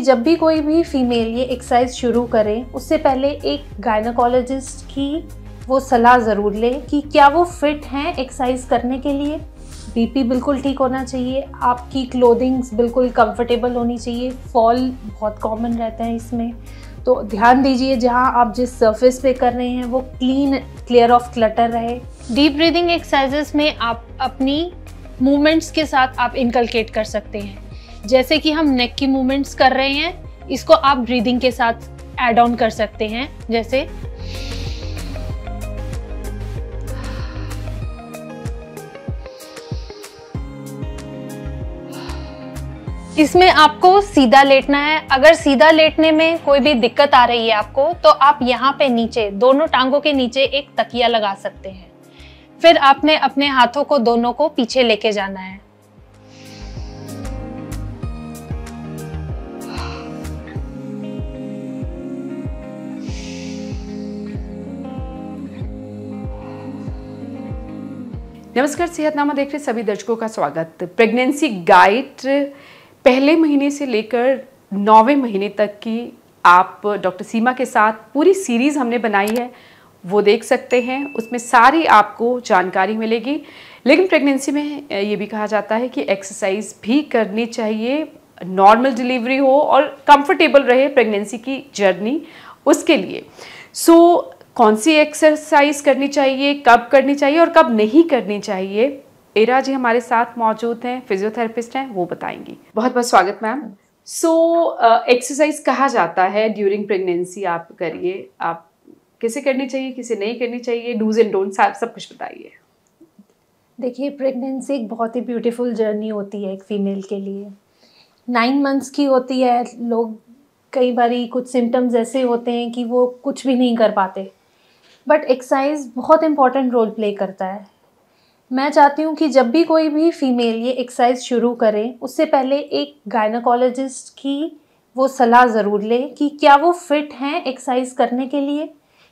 कि जब भी कोई भी फीमेल ये एक्सरसाइज शुरू करे उससे पहले एक गायनेकोलॉजिस्ट की वो सलाह ज़रूर लें कि क्या वो फिट हैं एक्सरसाइज करने के लिए। बीपी बिल्कुल ठीक होना चाहिए, आपकी क्लोथिंग्स बिल्कुल कंफर्टेबल होनी चाहिए, फॉल बहुत कॉमन रहता है इसमें, तो ध्यान दीजिए जहां आप जिस सरफेस पे कर रहे हैं वो क्लीन, क्लियर ऑफ क्लटर रहे। डीप ब्रीदिंग एक्सरसाइजेस में आप अपनी मूवमेंट्स के साथ आप इनकलकेट कर सकते हैं, जैसे कि हम नेक की मूवमेंट्स कर रहे हैं, इसको आप ब्रीदिंग के साथ ऐड ऑन कर सकते हैं, जैसे इसमें आपको सीधा लेटना है। अगर सीधा लेटने में कोई भी दिक्कत आ रही है आपको, तो आप यहाँ पे नीचे दोनों टांगों के नीचे एक तकिया लगा सकते हैं। फिर आपने अपने हाथों को दोनों को पीछे लेके जाना है। नमस्कार, सेहतनामा देख रहे सभी दर्शकों का स्वागत। प्रेगनेंसी गाइड पहले महीने से लेकर 9वें महीने तक की आप डॉक्टर सीमा के साथ पूरी सीरीज़ हमने बनाई है, वो देख सकते हैं, उसमें सारी आपको जानकारी मिलेगी। लेकिन प्रेगनेंसी में ये भी कहा जाता है कि एक्सरसाइज भी करनी चाहिए, नॉर्मल डिलीवरी हो और कंफर्टेबल रहे प्रेगनेंसी की जर्नी, उसके लिए। कौन सी एक्सरसाइज करनी चाहिए, कब करनी चाहिए और कब नहीं करनी चाहिए, एरा जी हमारे साथ मौजूद हैं, फिजियोथेरेपिस्ट हैं, वो बताएंगी। बहुत बहुत स्वागत मैम। एक्सरसाइज कहा जाता है ड्यूरिंग प्रेगनेंसी आप करिए, आप किसे करनी चाहिए, किसे नहीं करनी चाहिए, डूज एंड डोंट्स आप सब कुछ बताइए। देखिए, प्रेगनेंसी एक बहुत ही ब्यूटीफुल जर्नी होती है एक फीमेल के लिए। 9 मंथ्स की होती है, लोग कई बारी कुछ सिम्टम्स ऐसे होते हैं कि वो कुछ भी नहीं कर पाते, बट एक्सरसाइज बहुत इम्पॉर्टेंट रोल प्ले करता है। मैं चाहती हूँ कि जब भी कोई भी फीमेल ये एक्सरसाइज शुरू करे उससे पहले एक गायनेकोलॉजिस्ट की वो सलाह ज़रूर ले कि क्या वो फिट हैं एक्सरसाइज करने के लिए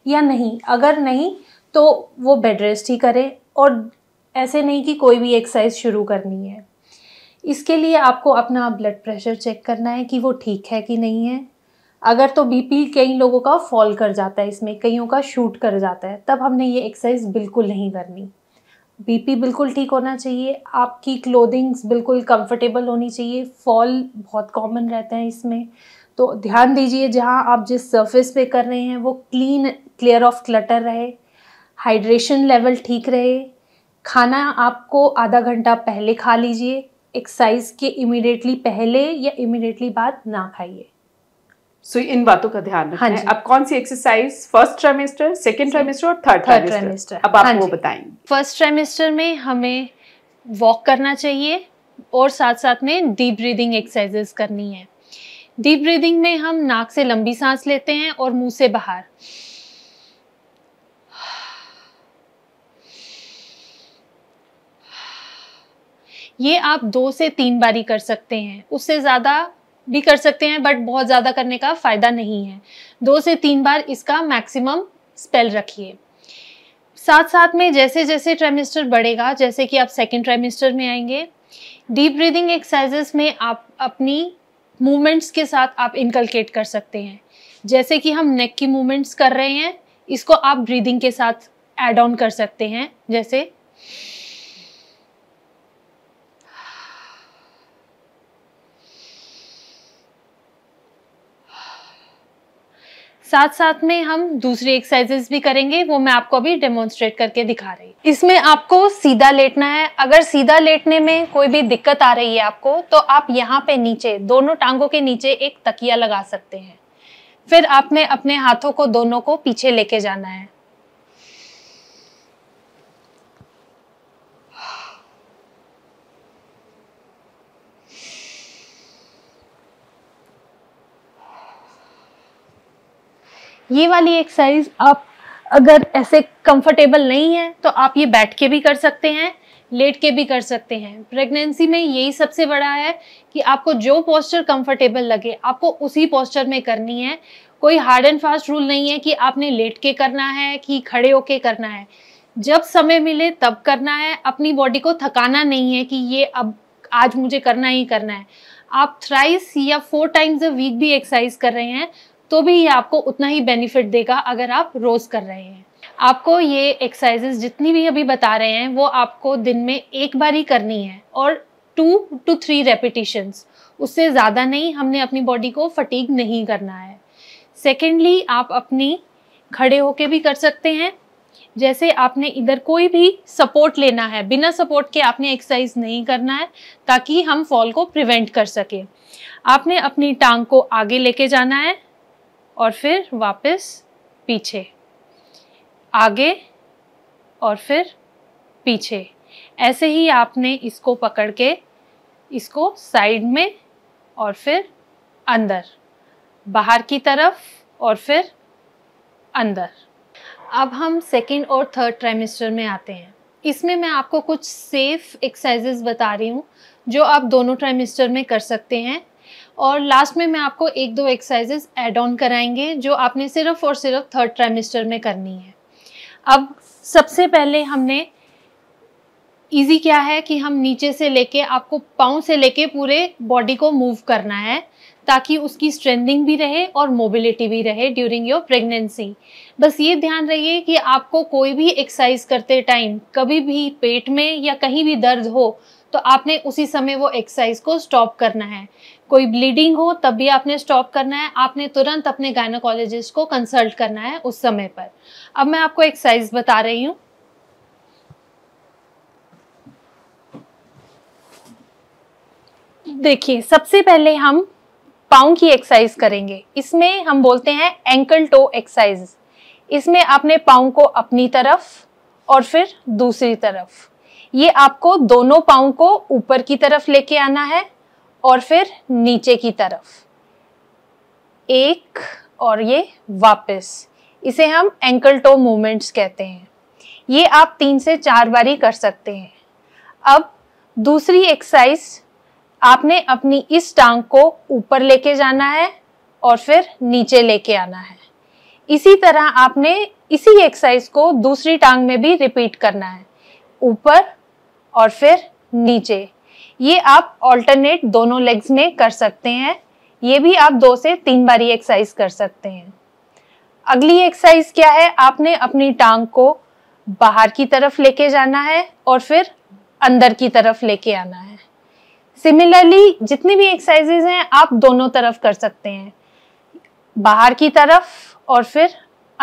या नहीं। अगर नहीं तो वो बेड रेस्ट ही करे, और ऐसे नहीं कि कोई भी एक्सरसाइज शुरू करनी है। इसके लिए आपको अपना ब्लड प्रेशर चेक करना है कि वो ठीक है कि नहीं है। अगर तो बीपी कई लोगों का फॉल कर जाता है, इसमें कईयों का शूट कर जाता है, तब हमने ये एक्सरसाइज बिल्कुल नहीं करनी। बीपी बिल्कुल ठीक होना चाहिए, आपकी क्लोथिंग्स बिल्कुल कंफर्टेबल होनी चाहिए, फॉल बहुत कॉमन रहता है इसमें, तो ध्यान दीजिए जहाँ आप जिस सरफेस पे कर रहे हैं वो क्लीन, क्लियर ऑफ क्लटर रहे, हाइड्रेशन लेवल ठीक रहे, खाना आपको आधा घंटा पहले खा लीजिए, एक्सरसाइज के इमीडिएटली पहले या इमीडिएटली बाद ना खाइए। सो इन बातों का ध्यान रखना है। अब कौन सी exercise first trimester, second trimester और थर्ड ट्राइमेस्टर, अब आप वो बताएंगे। फर्स्ट ट्राइमेस्टर में हमें वॉक करना चाहिए और साथ साथ में डीप ब्रीदिंग एक्सरसाइजेस करनी है। डीप ब्रीदिंग में हम नाक से लंबी सांस लेते हैं और मुंह से बाहर, ये आप 2 से 3 बारी कर सकते हैं, उससे ज़्यादा भी कर सकते हैं बट बहुत ज़्यादा करने का फ़ायदा नहीं है। 2 से 3 बार इसका मैक्सिमम स्पेल रखिए। साथ साथ में जैसे जैसे ट्राइमेस्टर बढ़ेगा, जैसे कि आप सेकंड ट्राइमेस्टर में आएंगे, डीप ब्रीदिंग एक्सरसाइजेस में आप अपनी मूवमेंट्स के साथ आप इनकलकेट कर सकते हैं, जैसे कि हम नेक की मूवमेंट्स कर रहे हैं, इसको आप ब्रीदिंग के साथ ऐड ऑन कर सकते हैं, जैसे साथ साथ में हम दूसरी एक्सरसाइजेस भी करेंगे, वो मैं आपको अभी डेमोन्स्ट्रेट करके दिखा रही हूँ। इसमें आपको सीधा लेटना है। अगर सीधा लेटने में कोई भी दिक्कत आ रही है आपको, तो आप यहाँ पे नीचे दोनों टांगों के नीचे एक तकिया लगा सकते हैं। फिर आपने अपने हाथों को दोनों को पीछे लेके जाना है। ये वाली एक्सरसाइज आप अगर ऐसे कंफर्टेबल नहीं है तो आप ये बैठ के भी कर सकते हैं, लेट के भी कर सकते हैं। प्रेगनेंसी में यही सबसे बड़ा है कि आपको जो पोस्चर कंफर्टेबल लगे आपको उसी पोस्चर में करनी है। कोई हार्ड एंड फास्ट रूल नहीं है कि आपने लेट के करना है कि खड़े होके करना है, जब समय मिले तब करना है। अपनी बॉडी को थकाना नहीं है कि ये अब आज मुझे करना ही करना है। आप थ्राइस या 4 टाइम्स अ वीक भी एक्सरसाइज कर रहे हैं तो भी ये आपको उतना ही बेनिफिट देगा अगर आप रोज़ कर रहे हैं। आपको ये एक्सरसाइजेस जितनी भी अभी बता रहे हैं वो आपको दिन में एक बार ही करनी है और 2 to 3 रेपिटिशंस, उससे ज़्यादा नहीं। हमने अपनी बॉडी को फटीग नहीं करना है। सेकेंडली, आप अपनी खड़े होके भी कर सकते हैं। जैसे आपने इधर कोई भी सपोर्ट लेना है, बिना सपोर्ट के आपने एक्सरसाइज नहीं करना है ताकि हम फॉल को प्रिवेंट कर सकें। आपने अपनी टांग को आगे लेके जाना है और फिर वापस पीछे, आगे और फिर पीछे। ऐसे ही आपने इसको पकड़ के इसको साइड में और फिर अंदर, बाहर की तरफ और फिर अंदर। अब हम सेकेंड और थर्ड ट्राइमेस्टर में आते हैं। इसमें मैं आपको कुछ सेफ एक्सरसाइजेस बता रही हूँ जो आप दोनों ट्राइमेस्टर में कर सकते हैं और लास्ट में मैं आपको 1-2 एक्सरसाइजेस ऐड ऑन कराएंगे जो आपने सिर्फ और सिर्फ थर्ड ट्राइमेस्टर में करनी है। अब सबसे पहले हमने इजी क्या है कि हम नीचे से लेके, आपको पाँव से लेके पूरे बॉडी को मूव करना है ताकि उसकी स्ट्रेंथनिंग भी रहे और मोबिलिटी भी रहे ड्यूरिंग योर प्रेगनेंसी। बस ये ध्यान रहिए कि आपको कोई भी एक्सरसाइज करते टाइम कभी भी पेट में या कहीं भी दर्द हो तो आपने उसी समय वो एक्सरसाइज को स्टॉप करना है। कोई ब्लीडिंग हो तब भी आपने स्टॉप करना है। आपने तुरंत अपने गायनेकोलॉजिस्ट को कंसल्ट करना है उस समय पर। अब मैं आपको एक्सरसाइज बता रही हूँ। देखिए, सबसे पहले हम पाँव की एक्सरसाइज करेंगे। इसमें हम बोलते हैं एंकल टू एक्सरसाइज। इसमें आपने पाँव को अपनी तरफ और फिर दूसरी तरफ, ये आपको दोनों पाँव को ऊपर की तरफ लेके आना है और फिर नीचे की तरफ, एक और ये वापस। इसे हम एंकल टू मूवमेंट्स कहते हैं। ये आप 3 से 4 बारी कर सकते हैं। अब दूसरी एक्सरसाइज, आपने अपनी इस टांग को ऊपर लेके जाना है और फिर नीचे लेके आना है। इसी तरह आपने इसी एक्सरसाइज को दूसरी टांग में भी रिपीट करना है, ऊपर और फिर नीचे। ये आप ऑल्टरनेट दोनों लेग्स में कर सकते हैं। ये भी आप 2 से 3 बारी एक्सरसाइज कर सकते हैं। अगली एक्सरसाइज क्या है, आपने अपनी टांग को बाहर की तरफ लेके जाना है और फिर अंदर की तरफ लेके आना है। सिमिलरली, जितनी भी एक्सरसाइजेज हैं आप दोनों तरफ कर सकते हैं, बाहर की तरफ और फिर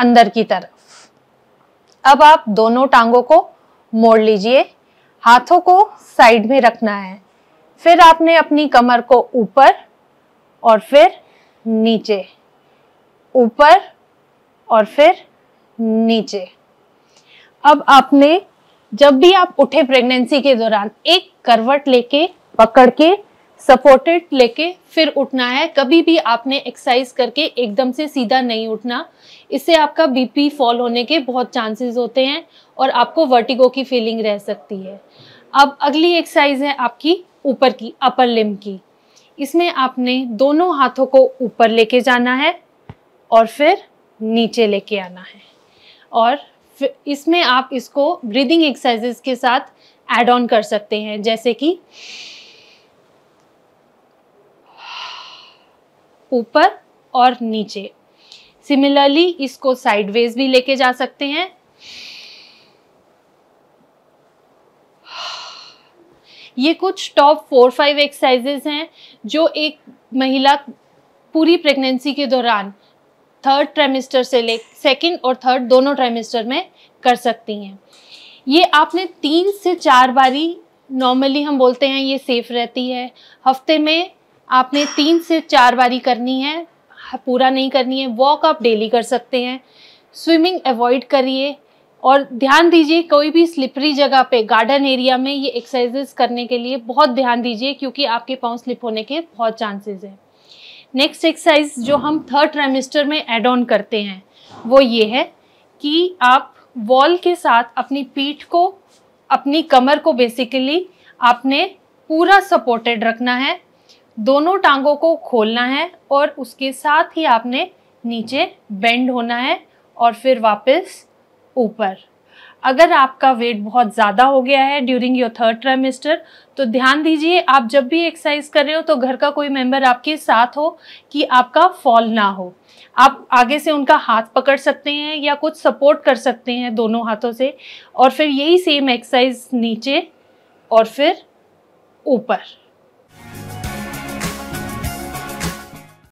अंदर की तरफ। अब आप दोनों टांगों को मोड़ लीजिए, हाथों को साइड में रखना है, फिर आपने अपनी कमर को ऊपर और फिर नीचे, ऊपर और फिर नीचे। अब आपने, जब भी आप उठे प्रेगनेंसी के दौरान, एक करवट लेके, पकड़ के, सपोर्टेड लेके फिर उठना है। कभी भी आपने एक्सरसाइज करके एकदम से सीधा नहीं उठना, इससे आपका बीपी फॉल होने के बहुत चांसेस होते हैं और आपको वर्टिगो की फीलिंग रह सकती है। अब अगली एक्सरसाइज है आपकी ऊपर की, अपर लिम्ब की। इसमें आपने दोनों हाथों को ऊपर लेके जाना है और फिर नीचे लेके आना है और इसमें आप इसको ब्रीदिंग एक्सरसाइजेस के साथ ऐड ऑन कर सकते हैं, जैसे कि ऊपर और नीचे। सिमिलरली, इसको साइडवेज भी लेके जा सकते हैं। ये कुछ टॉप 4-5 एक्सरसाइजेस हैं जो एक महिला पूरी प्रेगनेंसी के दौरान थर्ड ट्राइमेस्टर से ले सेकेंड और थर्ड दोनों ट्राइमेस्टर में कर सकती हैं। ये आपने 3 से 4 बारी, नॉर्मली हम बोलते हैं ये सेफ रहती है। हफ्ते में आपने 3 से 4 बारी करनी है, पूरा नहीं करनी है। वॉक आप डेली कर सकते हैं। स्विमिंग अवॉइड करिए और ध्यान दीजिए कोई भी स्लिपरी जगह पे, गार्डन एरिया में ये एक्सरसाइजेस करने के लिए बहुत ध्यान दीजिए क्योंकि आपके पाँव स्लिप होने के बहुत चांसेस हैं। नेक्स्ट एक्सरसाइज जो हम थर्ड ट्राइमेस्टर में ऐड ऑन करते हैं वो ये है कि आप वॉल के साथ अपनी पीठ को, अपनी कमर को बेसिकली आपने पूरा सपोर्टेड रखना है, दोनों टांगों को खोलना है और उसके साथ ही आपने नीचे बेंड होना है और फिर वापस ऊपर। अगर आपका वेट बहुत ज़्यादा हो गया है ड्यूरिंग योर थर्ड ट्राइमेस्टर, तो ध्यान दीजिए आप जब भी एक्सरसाइज कर रहे हो तो घर का कोई मेंबर आपके साथ हो कि आपका फॉल ना हो। आप आगे से उनका हाथ पकड़ सकते हैं या कुछ सपोर्ट कर सकते हैं दोनों हाथों से, और फिर यही सेम एक्सरसाइज नीचे और फिर ऊपर।